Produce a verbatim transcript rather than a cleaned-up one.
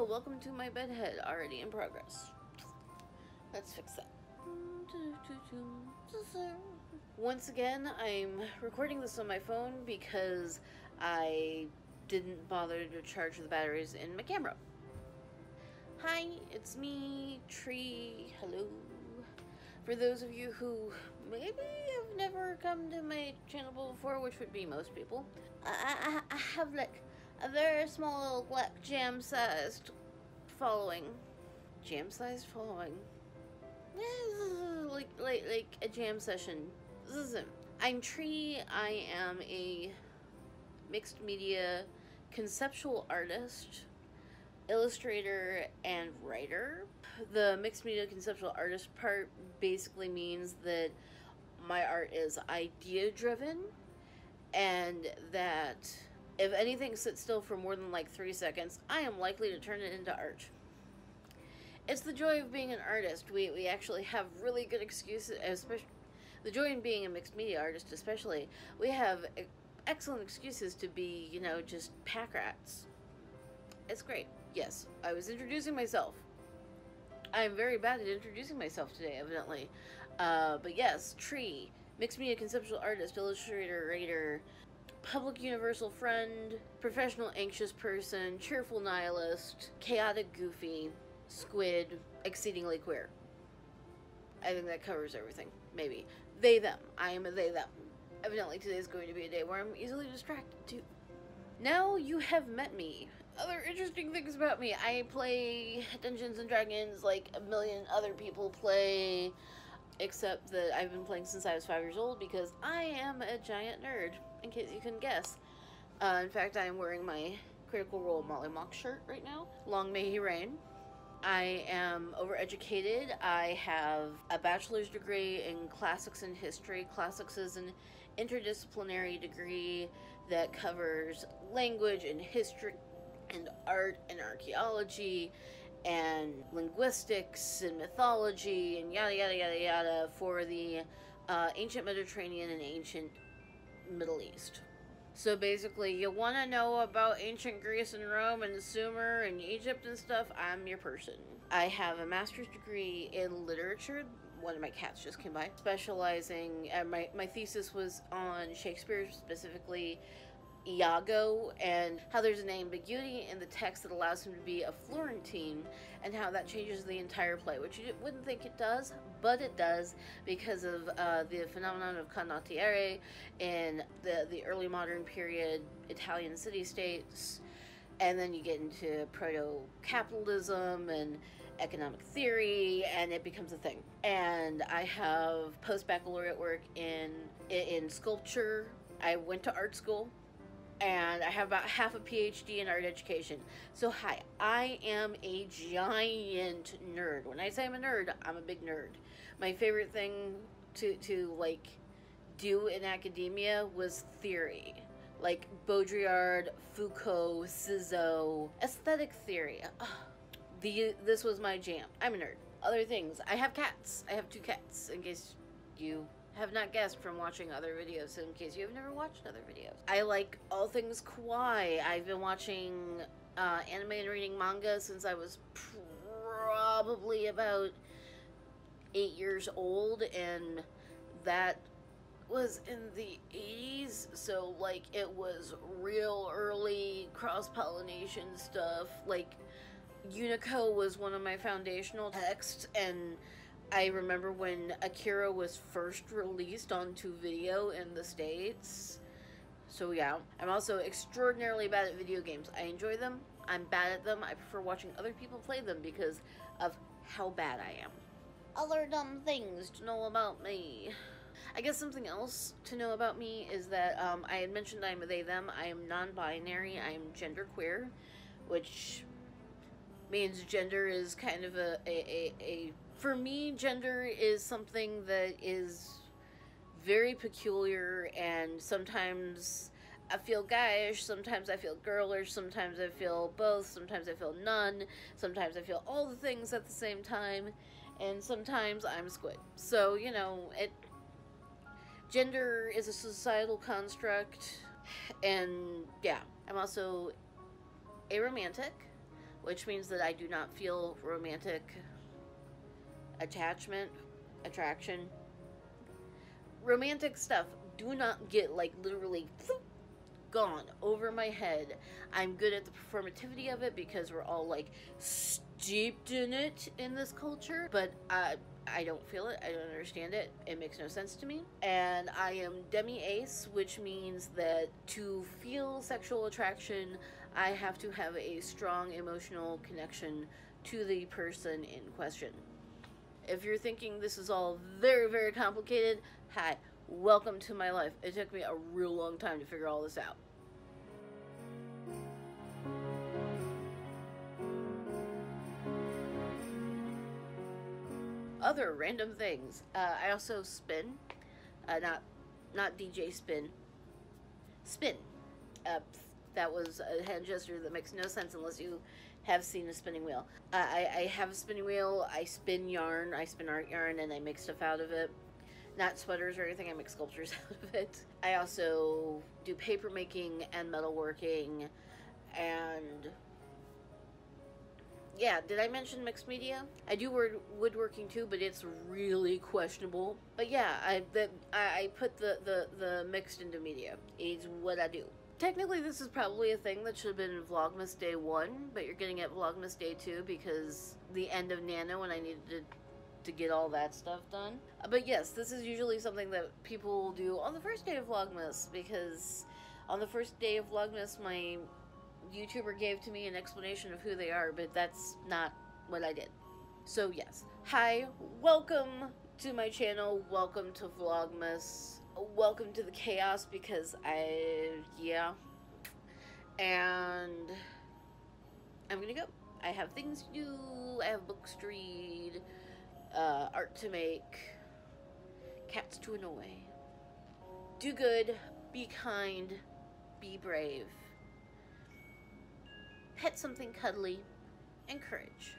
Hello, welcome to my bedhead, already in progress. Let's fix that. Once again, I'm recording this on my phone because I didn't bother to charge the batteries in my camera. Hi, it's me, Tree. Hello. For those of you who maybe have never come to my channel before, which would be most people, I, I, I have like a very small little black jam-sized following. Jam-sized following? Like, like, like a jam session. This isn't. I'm Tree. I am a mixed media conceptual artist, illustrator, and writer. The mixed media conceptual artist part basically means that my art is idea-driven, and that if anything sits still for more than like three seconds, I am likely to turn it into art. It's the joy of being an artist. We, we actually have really good excuses, especially the joy in being a mixed media artist especially. We have excellent excuses to be, you know, just pack rats. It's great. Yes, I was introducing myself. I'm very bad at introducing myself today, evidently. Uh, but yes, Tree, mixed media conceptual artist, illustrator, writer, public universal friend, professional anxious person, cheerful nihilist, chaotic goofy, squid, exceedingly queer. I think that covers everything. Maybe. They, them. I am a they, them. Evidently today's going to be a day where I'm easily distracted too. Now you have met me. Other interesting things about me. I play Dungeons and Dragons like a million other people play, except that I've been playing since I was five years old because I am a giant nerd, in case you couldn't guess. Uh, in fact, I am wearing my Critical Role Mollymauk shirt right now. Long may he reign. I am overeducated. I have a bachelor's degree in classics and history. Classics is an interdisciplinary degree that covers language and history and art and archaeology and linguistics and mythology and yada yada yada yada for the uh, ancient Mediterranean and ancient Middle East. So basically, you want to know about ancient Greece and Rome and Sumer and Egypt and stuff, I'm your person. I have a master's degree in literature. One of my cats just came by. Specializing, uh, my, my thesis was on Shakespeare, specifically Iago, and how there's an ambiguity in the text that allows him to be a Florentine, and how that changes the entire play, which you wouldn't think it does, but it does, because of uh, the phenomenon of condottiere in the, the early modern period, Italian city-states, and then you get into proto-capitalism and economic theory, and it becomes a thing. And I have post-baccalaureate work in, in sculpture. I went to art school. And I have about half a P H D in art education. So hi, I am a giant nerd. When I say I'm a nerd, I'm a big nerd. My favorite thing to, to like, do in academia was theory. Like Baudrillard, Foucault, Sizo, aesthetic theory. Ugh. The, this was my jam. I'm a nerd. Other things, I have cats. I have two cats, in case you have not guessed from watching other videos, in case you have never watched other videos. I like all things kawaii. I've been watching uh, anime and reading manga since I was probably about eight years old, and that was in the eighties, so like it was real early cross-pollination stuff. Like Unico was one of my foundational texts, and I remember when Akira was first released onto video in the States. So yeah, I'm also extraordinarily bad at video games. I enjoy them, I'm bad at them, I prefer watching other people play them because of how bad I am. Other dumb things to know about me. I guess something else to know about me is that um, I had mentioned I'm a they, them, I am non-binary, I am genderqueer, which means gender is kind of a, a, a, a for me, gender is something that is very peculiar, and sometimes I feel guyish, sometimes I feel girlish, sometimes I feel both, sometimes I feel none, sometimes I feel all the things at the same time, and sometimes I'm squid. So, you know, it gender is a societal construct, and yeah. I'm also aromantic. which means that I do not feel romantic attachment, attraction. Romantic stuff do not get, like, literally ploop, gone over my head. I'm good at the performativity of it because we're all, like, steeped in it in this culture, but I, I don't feel it. I don't understand it. It makes no sense to me. And I am demi-ace, which means that to feel sexual attraction, I have to have a strong emotional connection to the person in question. If you're thinking this is all very, very complicated, hi, welcome to my life. It took me a real long time to figure all this out. Other random things. Uh, I also spin. Uh, not, not D J spin. Spin. Uh, that was a hand gesture that makes no sense unless you have seen a spinning wheel. Uh, I, I have a spinning wheel, I spin yarn, I spin art yarn, and I make stuff out of it. Not sweaters or anything, I make sculptures out of it. I also do paper making and metalworking, and yeah, did I mention mixed media? I do woodworking too, but it's really questionable. But yeah, I, the, I put the, the, the mixed into media, it's what I do. Technically, this is probably a thing that should have been in Vlogmas Day one, but you're getting at Vlogmas Day two because the end of Nana when I needed to, to get all that stuff done. But yes, this is usually something that people do on the first day of Vlogmas, because on the first day of Vlogmas, my YouTuber gave to me an explanation of who they are, but that's not what I did. So yes. Hi, welcome to my channel, welcome to Vlogmas. Welcome to the chaos, because I, yeah, and I'm gonna go. I have things to do, I have books to read, uh, art to make, cats to annoy. Do good, be kind, be brave, pet something cuddly, and courage.